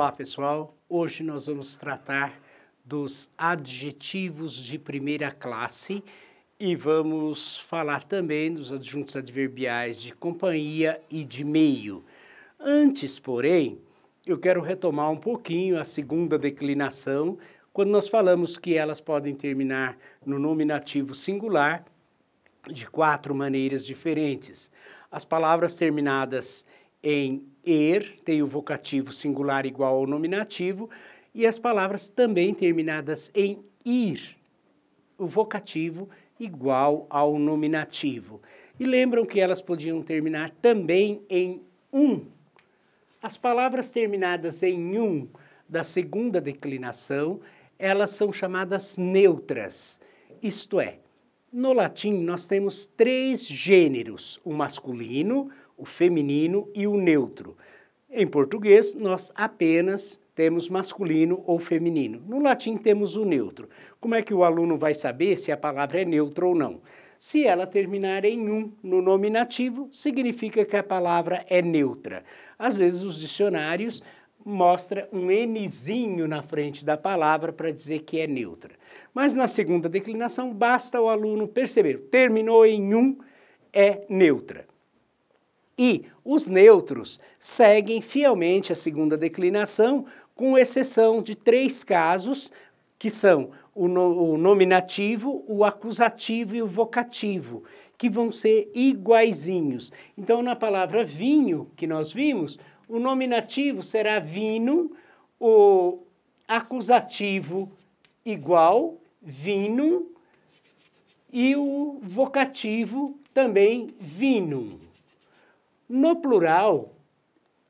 Olá, pessoal. Hoje nós vamos tratar dos adjetivos de primeira classe e vamos falar também dos adjuntos adverbiais de companhia e de meio. Antes, porém, eu quero retomar um pouquinho a segunda declinação, quando nós falamos que elas podem terminar no nominativo singular de quatro maneiras diferentes. As palavras terminadas em er têm o vocativo singular igual ao nominativo e as palavras também terminadas em ir, o vocativo igual ao nominativo. E lembram que elas podiam terminar também em um. As palavras terminadas em um da segunda declinação, elas são chamadas neutras, isto é, no latim nós temos três gêneros, o masculino, o feminino e o neutro. Em português, nós apenas temos masculino ou feminino. No latim, temos o neutro. Como é que o aluno vai saber se a palavra é neutra ou não? Se ela terminar em um no nominativo, significa que a palavra é neutra. Às vezes, os dicionários mostram um nzinho na frente da palavra para dizer que é neutra. Mas na segunda declinação, basta o aluno perceber. Terminou em um, é neutra. E os neutros seguem fielmente a segunda declinação, com exceção de três casos, que são o nominativo, o acusativo e o vocativo, que vão ser iguaizinhos. Então, na palavra vinho, que nós vimos, o nominativo será vinum, o acusativo igual, vinum, e o vocativo também vinum. No plural,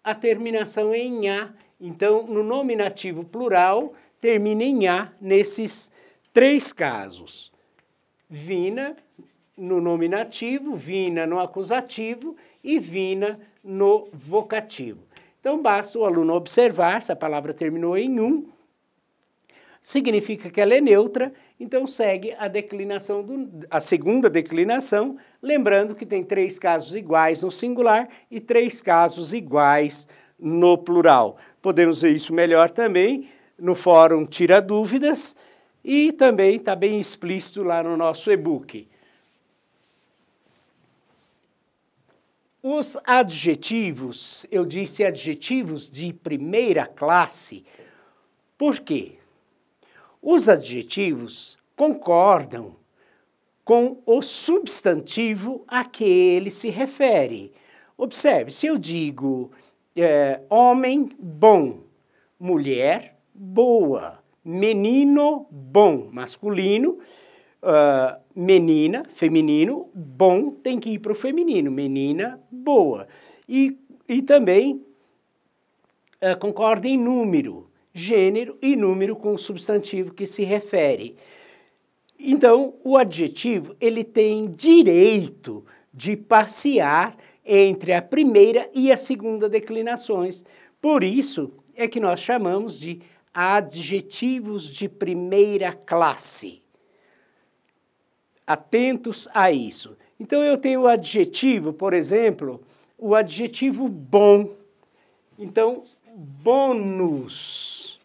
a terminação é em A. Então, no nominativo plural, termina em A nesses três casos. Vina no nominativo, vina no acusativo e vina no vocativo. Então, basta o aluno observar se a palavra terminou em um, significa que ela é neutra, então segue a declinação a segunda declinação, lembrando que tem três casos iguais no singular e três casos iguais no plural. Podemos ver isso melhor também no fórum Tira Dúvidas e também está bem explícito lá no nosso e-book. Os adjetivos, eu disse adjetivos de primeira classe, por quê? Os adjetivos concordam com o substantivo a que ele se refere. Observe, se eu digo homem bom, mulher boa, menino bom, masculino, menina, feminino, bom tem que ir para o feminino, menina boa. E também concorda em número. Gênero e número com o substantivo que se refere. Então, o adjetivo ele tem direito de passear entre a primeira e a segunda declinações. Por isso é que nós chamamos de adjetivos de primeira classe. Atentos a isso. Então, eu tenho o adjetivo, por exemplo, o adjetivo bom. Então, bônus,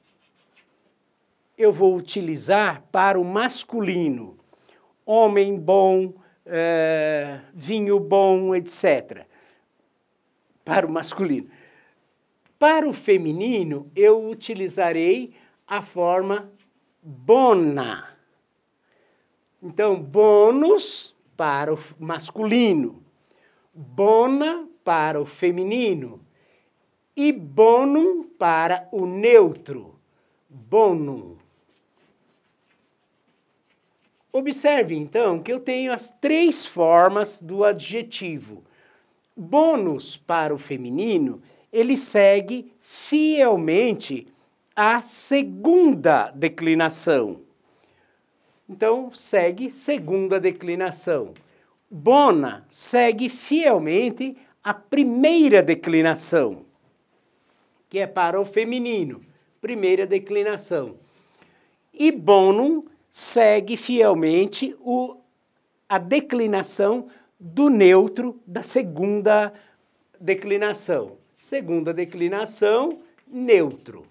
eu vou utilizar para o masculino, homem bom, vinho bom, etc. Para o masculino. Para o feminino, eu utilizarei a forma bona. Então, bônus para o masculino, bona para o feminino. E bonum para o neutro, bonum. Observe, então, que eu tenho as três formas do adjetivo. Bônus para o feminino, ele segue fielmente a segunda declinação. Então, segue segunda declinação. Bona segue fielmente a primeira declinação, que é para o feminino, primeira declinação. E bonum segue fielmente a declinação do neutro da segunda declinação. Segunda declinação, neutro.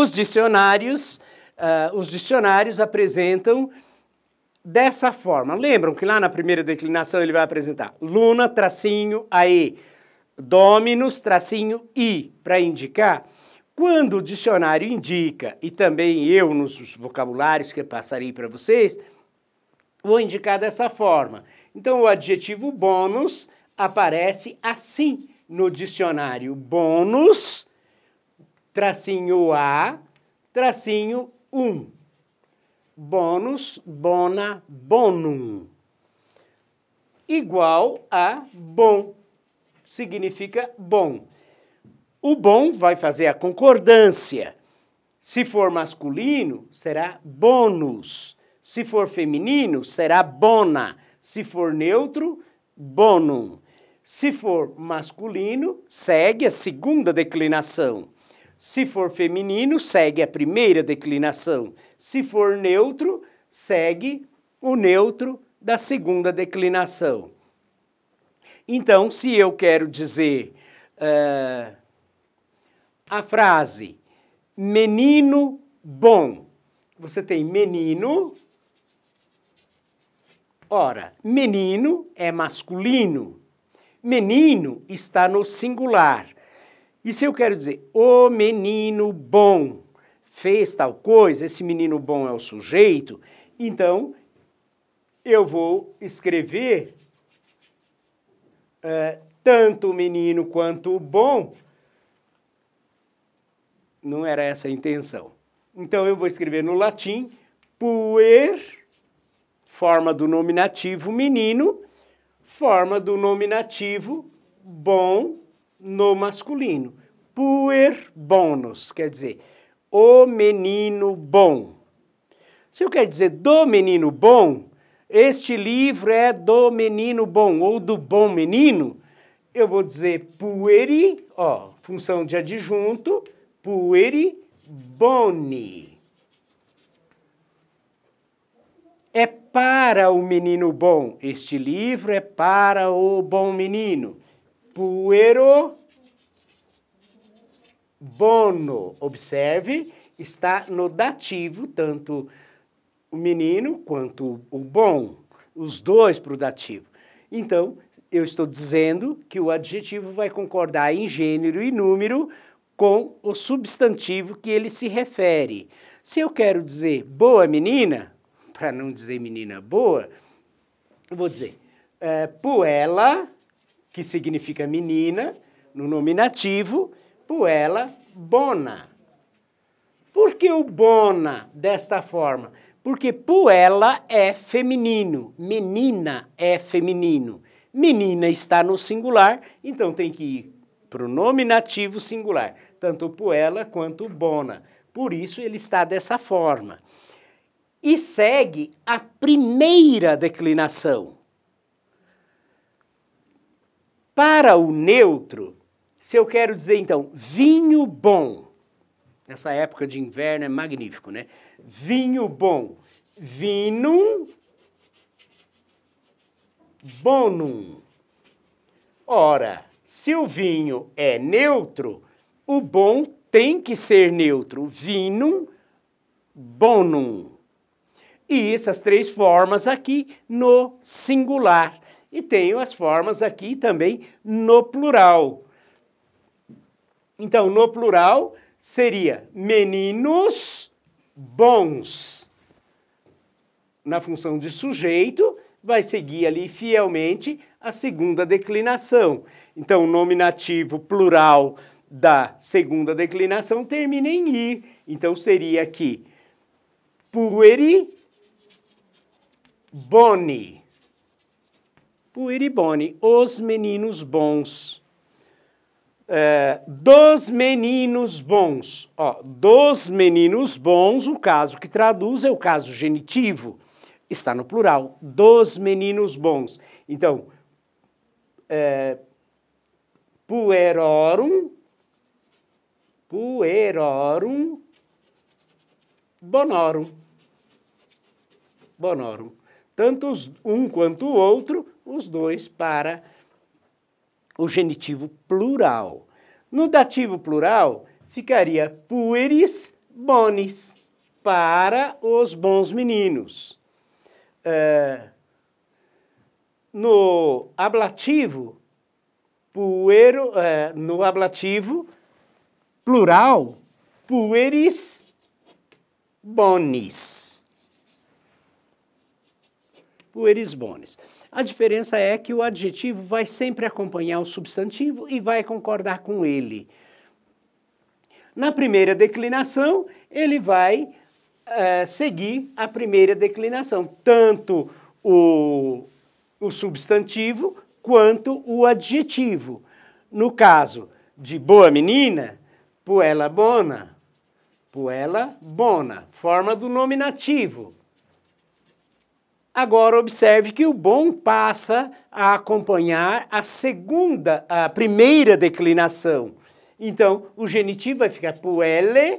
Os dicionários apresentam dessa forma. Lembram que lá na primeira declinação ele vai apresentar luna, tracinho, ae, dominus, tracinho, i, para indicar. Quando o dicionário indica, e também eu nos vocabulários que eu passarei para vocês, vou indicar dessa forma. Então o adjetivo bônus aparece assim no dicionário. Bônus, tracinho a, tracinho 1. Bônus, bona, bonum. Igual a bom. Significa bom. O bom vai fazer a concordância. Se for masculino, será bônus. Se for feminino, será bona. Se for neutro, bonum. Se for masculino, segue a segunda declinação. Se for feminino, segue a primeira declinação. Se for neutro, segue o neutro da segunda declinação. Então, se eu quero dizer... a frase menino bom. Você tem menino. Ora, menino é masculino. Menino está no singular. E se eu quero dizer o menino bom fez tal coisa, esse menino bom é o sujeito, então eu vou escrever tanto o menino quanto o bom. Não era essa a intenção. Então, eu vou escrever no latim, puer, forma do nominativo menino, forma do nominativo bom no masculino. Puer bonus, quer dizer, o menino bom. Se eu quero dizer do menino bom, este livro é do menino bom, ou do bom menino, eu vou dizer pueri, ó, função de adjunto, pueri boni. É para o menino bom. Este livro é para o bom menino. Puero bono. Observe, está no dativo, tanto o menino quanto o bom. Os dois para o dativo. Então, eu estou dizendo que o adjetivo vai concordar em gênero e número com o substantivo que ele se refere. Se eu quero dizer boa menina, para não dizer menina boa, eu vou dizer puella, que significa menina, no nominativo, puella bona. Por que o bona desta forma? Porque puella é feminino, menina é feminino. Menina está no singular, então tem que ir para o nominativo singular. Tanto puella quanto bona. Por isso ele está dessa forma. E segue a primeira declinação. Para o neutro, se eu quero dizer então vinho bom, nessa época de inverno é magnífico, né? Vinho bom, vinum bonum. Ora, se o vinho é neutro, o bom tem que ser neutro. Vinum, bonum. E essas três formas aqui no singular. E tenho as formas aqui também no plural. Então, no plural seria meninos bons. Na função de sujeito, vai seguir ali fielmente a segunda declinação. Então, o nominativo plural da segunda declinação termina em i. Então, seria aqui pueri boni. Pueri boni, os meninos bons. Dos meninos bons. Ó, dos meninos bons, o caso que traduz é o caso genitivo. Está no plural, dos meninos bons. Então, puerorum bonorum. Bonorum. Tanto um quanto o outro, os dois para o genitivo plural. No dativo plural, ficaria pueris bonis, para os bons meninos. No ablativo, no ablativo plural, pueris bonis. Pueris bonis. A diferença é que o adjetivo vai sempre acompanhar o substantivo e vai concordar com ele. Na primeira declinação, ele vai seguir a primeira declinação, tanto o substantivo quanto o adjetivo. No caso de boa menina, puella bona, forma do nominativo. Agora observe que o bom passa a acompanhar a primeira declinação. Então, o genitivo vai ficar puelle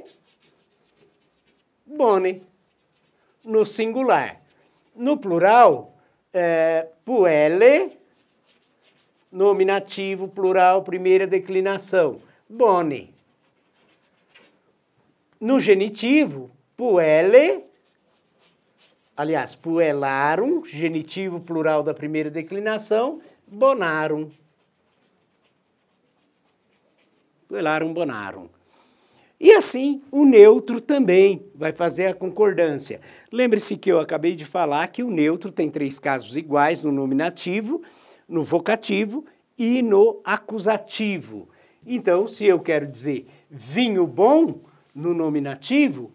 bone, no singular. No plural, puelle, nominativo, plural, primeira declinação, bone. No genitivo, puelle, aliás, puellarum, genitivo plural da primeira declinação, bonarum. Puellarum, bonarum. E assim, o neutro também vai fazer a concordância. Lembre-se que eu acabei de falar que o neutro tem três casos iguais no nominativo, no vocativo e no acusativo. Então, se eu quero dizer vinho bom no nominativo,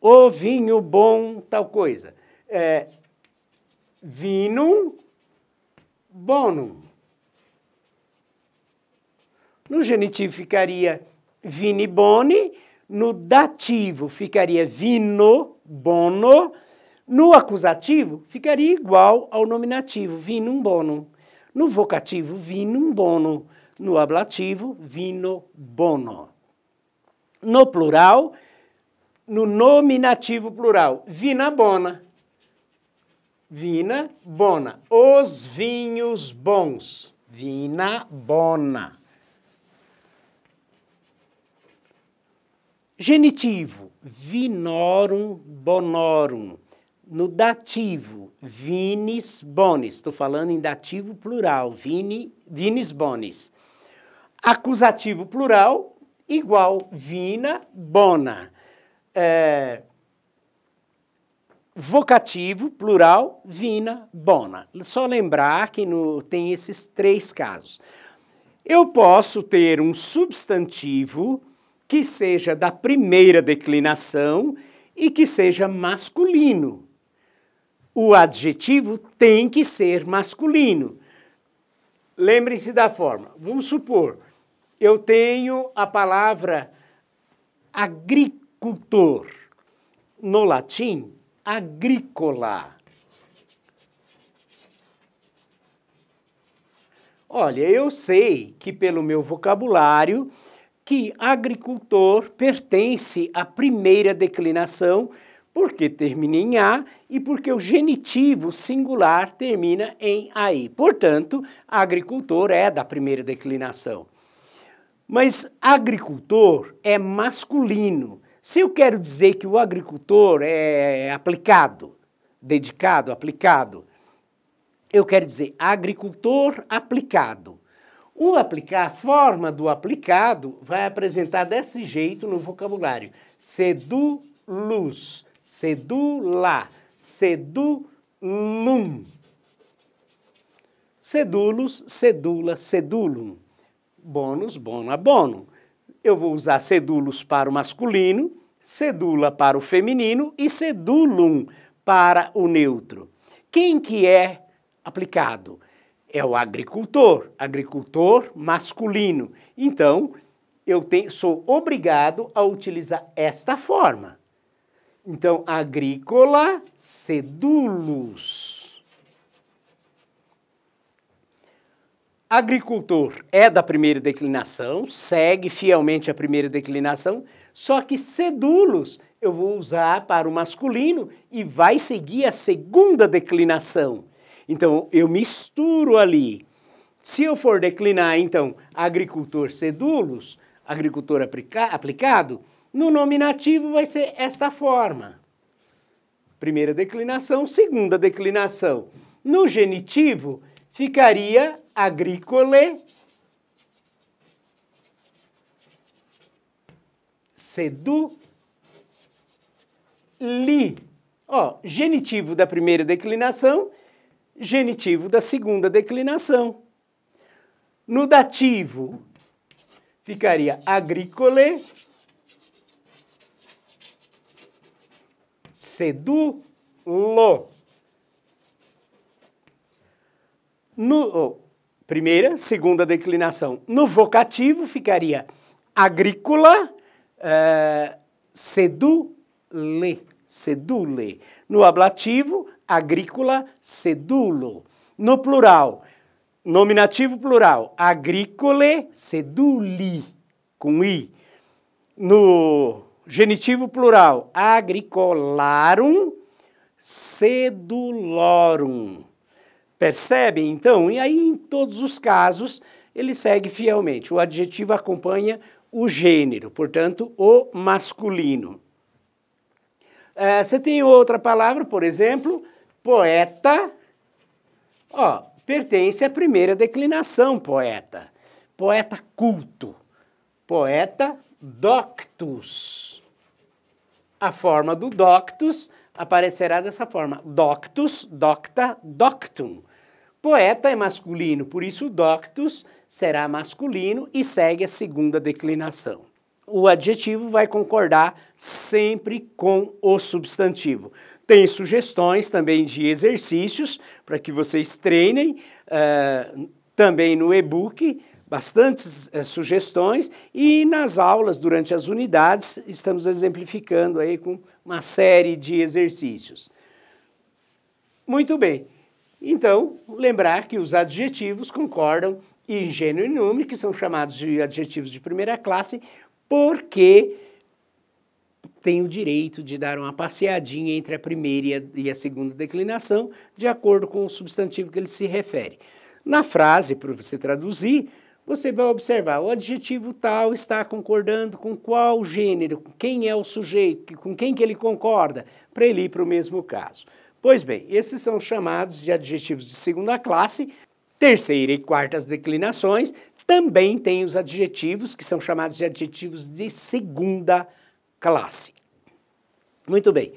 o vinho bom tal coisa, é vinum bonum. No genitivo ficaria vini boni, no dativo ficaria vino bono, no acusativo ficaria igual ao nominativo, vinum bonum. No vocativo, vinum bono, no ablativo, vino bono. No plural, no nominativo plural, vina bona, vina bona. Os vinhos bons, vina bona. Genitivo, vinorum bonorum. No dativo, vinis bonis. Estou falando em dativo plural, vinis bonis. Acusativo plural, igual, vina bona. Vocativo plural, vina bona. Só lembrar que tem esses três casos. Eu posso ter um substantivo que seja da primeira declinação e que seja masculino. O adjetivo tem que ser masculino. Lembre-se da forma. Vamos supor, eu tenho a palavra agricultor. No latim, agrícola. Olha, eu sei que pelo meu vocabulário que agricultor pertence à primeira declinação, porque termina em A e porque o genitivo singular termina em AI. Portanto, agricultor é da primeira declinação. Mas agricultor é masculino. Se eu quero dizer que o agricultor é aplicado, dedicado, aplicado, eu quero dizer agricultor aplicado. O aplicar, a forma do aplicado, vai apresentar desse jeito no vocabulário. Sedulus, sedula, sedulum. Sedulus, sedula, sedulum. Bonus, bona, bonum. Eu vou usar sedulus para o masculino, sedula para o feminino e sedulum para o neutro. Quem que é aplicado? É o agricultor, agricultor masculino. Então, eu sou obrigado a utilizar esta forma. Então, agrícola sedulus. Agricultor é da primeira declinação, segue fielmente a primeira declinação, só que sedulus eu vou usar para o masculino e vai seguir a segunda declinação. Então, eu misturo ali. Se eu for declinar, então, agricultor sedulus, agricultor aplicado, no nominativo vai ser esta forma. Primeira declinação, segunda declinação. No genitivo, ficaria agricole seduli. Ó, genitivo da primeira declinação, genitivo da segunda declinação. No dativo, ficaria agricole sedulo. Primeira, segunda declinação. No vocativo, ficaria agrícola sedule. Sedule. No ablativo, agrícola sedulo. No plural, nominativo plural, agricole seduli, com i. No genitivo plural, agricolarum sedulorum. Percebem, então? E aí, em todos os casos, ele segue fielmente. O adjetivo acompanha o gênero, portanto, o masculino. Você tem outra palavra, por exemplo, poeta. Ó, pertence à primeira declinação, poeta. Poeta culto. Poeta doctus. A forma do doctus aparecerá dessa forma. Doctus, docta, doctum. Poeta é masculino, por isso doctus será masculino e segue a segunda declinação. O adjetivo vai concordar sempre com o substantivo. Tem sugestões também de exercícios para que vocês treinem, também no e-book, bastantes sugestões, e nas aulas, durante as unidades, estamos exemplificando aí com uma série de exercícios. Muito bem. Então, lembrar que os adjetivos concordam em gênero e número, que são chamados de adjetivos de primeira classe, porque tem o direito de dar uma passeadinha entre a primeira e a segunda declinação, de acordo com o substantivo que ele se refere. Na frase, para você traduzir, você vai observar o adjetivo tal está concordando com qual gênero, quem é o sujeito, com quem que ele concorda, para ele ir para o mesmo caso. Pois bem, esses são chamados de adjetivos de segunda classe. Terceira e quartas declinações também tem os adjetivos, que são chamados de adjetivos de segunda classe. Muito bem.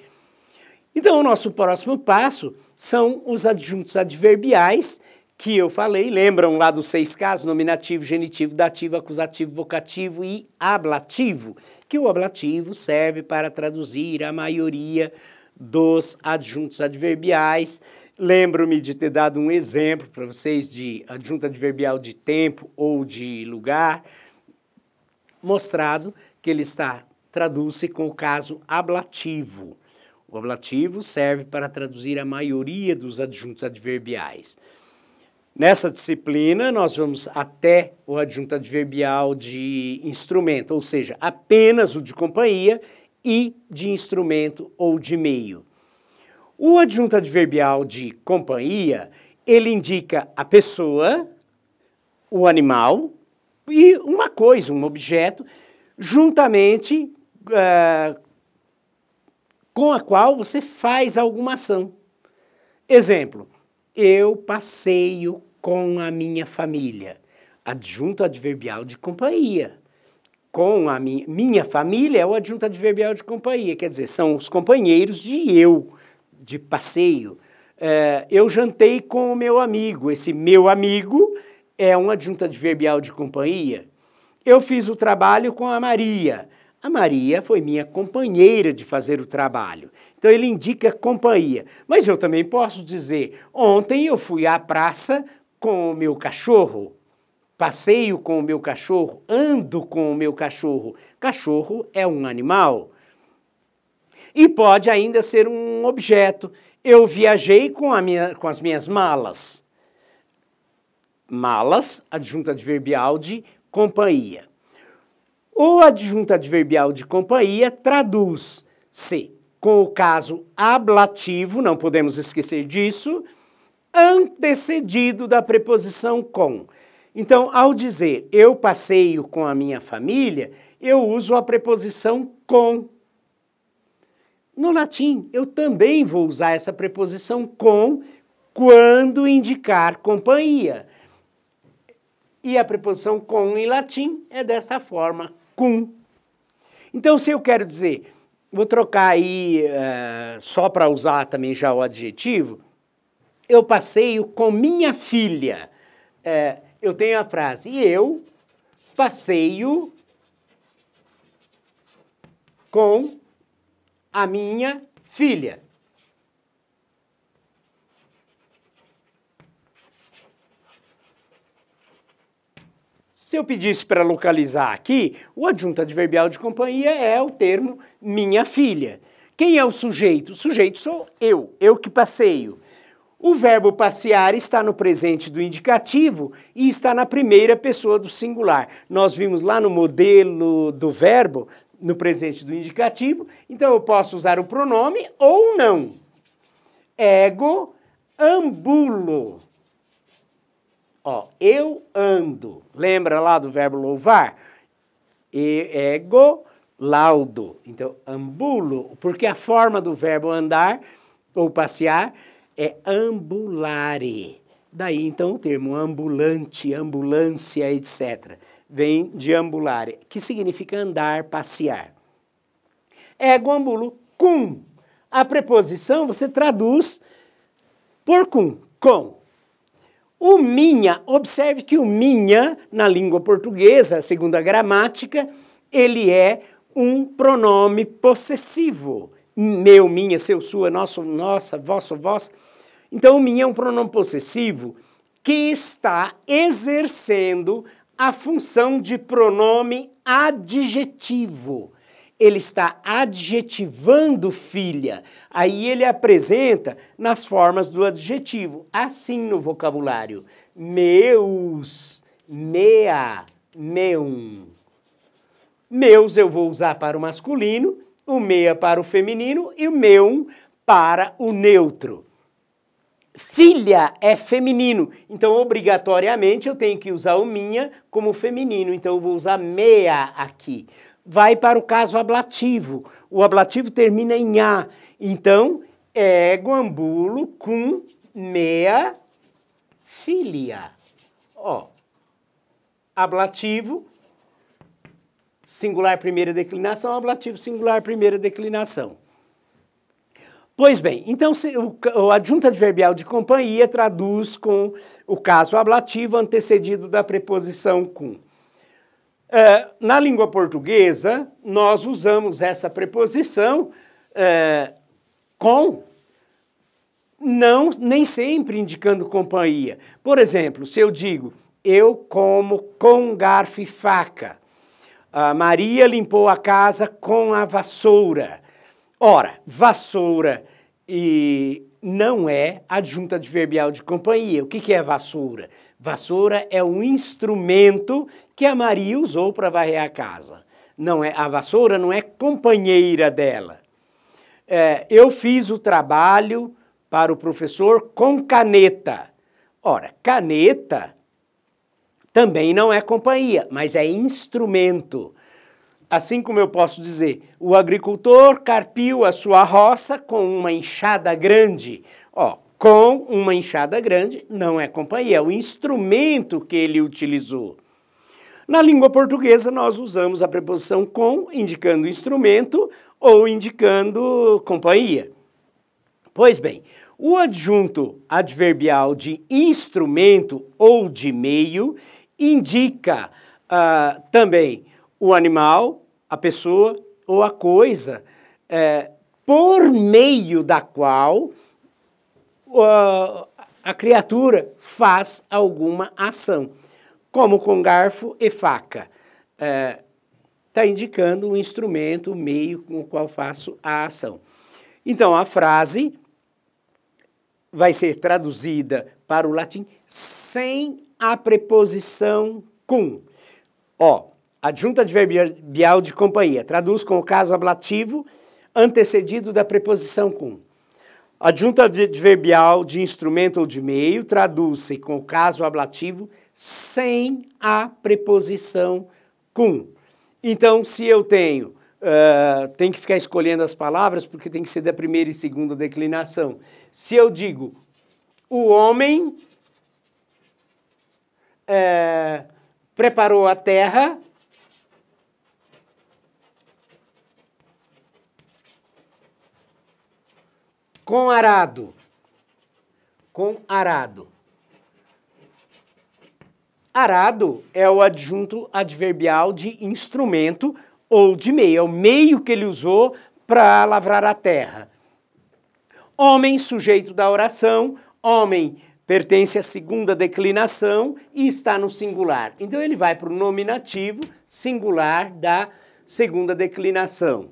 Então, o nosso próximo passo são os adjuntos adverbiais, que eu falei, lembram lá dos 6 casos, nominativo, genitivo, dativo, acusativo, vocativo e ablativo, que o ablativo serve para traduzir a maioria dos adjuntos adverbiais. Lembro-me de ter dado um exemplo para vocês de adjunto adverbial de tempo ou de lugar, mostrado que ele traduz-se com o caso ablativo. O ablativo serve para traduzir a maioria dos adjuntos adverbiais. Nessa disciplina, nós vamos até o adjunto adverbial de instrumento, ou seja, apenas o de companhia, e de instrumento ou de meio. O adjunto adverbial de companhia, ele indica a pessoa, o animal e uma coisa, um objeto, juntamente com a qual você faz alguma ação. Exemplo. Eu passeio com a minha família. Adjunto adverbial de companhia. Com a minha família é o adjunto adverbial de companhia. Quer dizer, são os companheiros de eu, de passeio. Eu jantei com o meu amigo. Esse meu amigo é um adjunto adverbial de companhia. Eu fiz o trabalho com a Maria. A Maria foi minha companheira de fazer o trabalho. Então ele indica companhia. Mas eu também posso dizer, ontem eu fui à praça com o meu cachorro, passeio com o meu cachorro, ando com o meu cachorro. Cachorro é um animal. E pode ainda ser um objeto. Eu viajei com as minhas malas. Malas, adjunto adverbial de companhia. O adjunto adverbial de companhia traduz-se com o caso ablativo, não podemos esquecer disso, antecedido da preposição com, Então, ao dizer eu passeio com a minha família, eu uso a preposição com. No latim, eu também vou usar essa preposição com quando indicar companhia. E a preposição com em latim é desta forma, cum. Então, se eu quero dizer, vou trocar aí só para usar também já o adjetivo, eu passeio com minha filha. Eu tenho a frase, eu passeio com a minha filha. Se eu pedisse para localizar aqui, o adjunto adverbial de companhia é o termo minha filha. Quem é o sujeito? O sujeito sou eu que passeio. O verbo passear está no presente do indicativo e está na primeira pessoa do singular. Nós vimos lá no modelo do verbo, no presente do indicativo, então eu posso usar o pronome ou não. Ego ambulo. Ó, eu ando. Lembra lá do verbo louvar? Ego laudo. Então, ambulo, porque a forma do verbo andar ou passear é ambulare. Daí, então, o termo ambulante, ambulância, etc. Vem de ambulare, que significa andar, passear. Ego ambulo, cum. A preposição você traduz por cum, com. O minha, observe que o minha, na língua portuguesa, segundo a gramática, ele é um pronome possessivo. Meu, minha, seu, sua, nosso, nossa, vosso, vossa. Então, o minha é um pronome possessivo que está exercendo a função de pronome adjetivo. Ele está adjetivando filha. Aí ele apresenta nas formas do adjetivo, assim no vocabulário. Meus, mea, meum. Meus eu vou usar para o masculino, o mea para o feminino e o meum para o neutro. Filha é feminino, então obrigatoriamente eu tenho que usar o minha como feminino, então eu vou usar mea aqui. Vai para o caso ablativo, o ablativo termina em a, então ego ambulo cum mea filia. Ó, ablativo, singular primeira declinação, ablativo singular primeira declinação. Pois bem, então o adjunto adverbial de companhia traduz com o caso ablativo antecedido da preposição cum. Na língua portuguesa, nós usamos essa preposição com, não, nem sempre indicando companhia. Por exemplo, se eu digo, eu como com garfo e faca. A Maria limpou a casa com a vassoura. Ora, vassoura e não é adjunto adverbial de companhia. O que é vassoura? Vassoura é um instrumento que a Maria usou para varrer a casa. Não é, a vassoura não é companheira dela. Eu fiz o trabalho para o professor com caneta. Ora, caneta também não é companhia, mas é instrumento. Assim como eu posso dizer, o agricultor carpiu a sua roça com uma enxada grande. Ó, com uma enxada grande não é companhia, é o instrumento que ele utilizou. Na língua portuguesa nós usamos a preposição com indicando instrumento ou indicando companhia. Pois bem, o adjunto adverbial de instrumento ou de meio indica também o animal, a pessoa ou a coisa, por meio da qual a criatura faz alguma ação, como com garfo e faca. Está indicando o instrumento, o meio com o qual faço a ação. Então, a frase vai ser traduzida para o latim sem a preposição cum. Ó, adjunto adverbial de companhia, traduz com o caso ablativo antecedido da preposição cum. Adjunto adverbial de instrumento ou de meio, traduz-se com o caso ablativo sem a preposição com. Então, se eu tenho, tem que ficar escolhendo as palavras porque tem que ser da primeira e segunda declinação. Se eu digo o homem preparou a terra, com arado. Arado é o adjunto adverbial de instrumento ou de meio, é o meio que ele usou para lavrar a terra. Homem, sujeito da oração, homem pertence à segunda declinação e está no singular. Então ele vai para o nominativo singular da segunda declinação.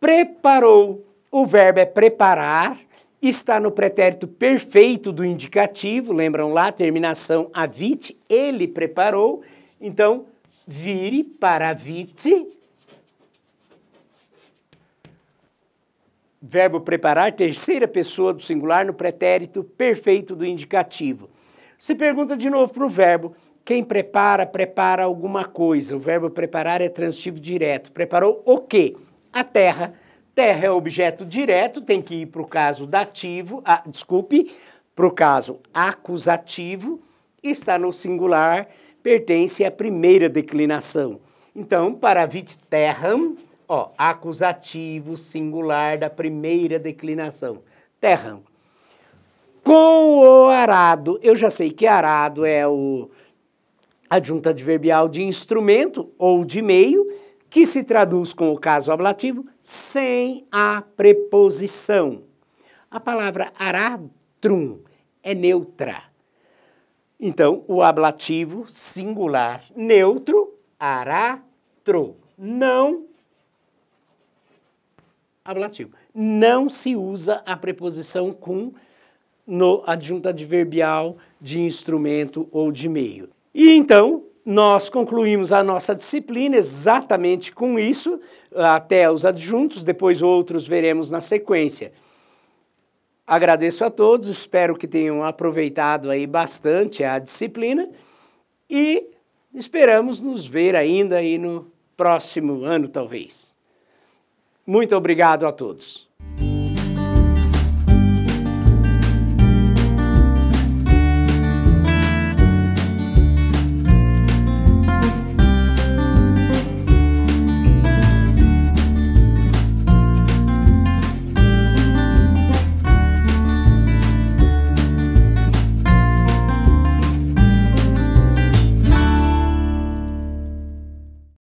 Preparou. O verbo é preparar, está no pretérito perfeito do indicativo, lembram lá, terminação avit, ele preparou, então vire para avit. Verbo preparar, terceira pessoa do singular no pretérito perfeito do indicativo. Se pergunta de novo para o verbo, quem prepara, prepara alguma coisa. O verbo preparar é transitivo direto. Preparou o quê? A terra. Terra é objeto direto, tem que ir para o caso dativo, para o caso acusativo, está no singular, pertence à primeira declinação. Então, para avit terram, ó, acusativo singular da primeira declinação, terram. Com o arado, eu já sei que arado é o adjunto adverbial de instrumento ou de meio, que se traduz com o caso ablativo sem a preposição. A palavra aradrum é neutra. Então, o ablativo singular neutro, aratro, não ablativo. Não se usa a preposição cum no adjunto adverbial de instrumento ou de meio. E então, nós concluímos a nossa disciplina exatamente com isso, até os adjuntos, depois outros veremos na sequência. Agradeço a todos, espero que tenham aproveitado aí bastante a disciplina e esperamos nos ver ainda aí no próximo ano, talvez. Muito obrigado a todos.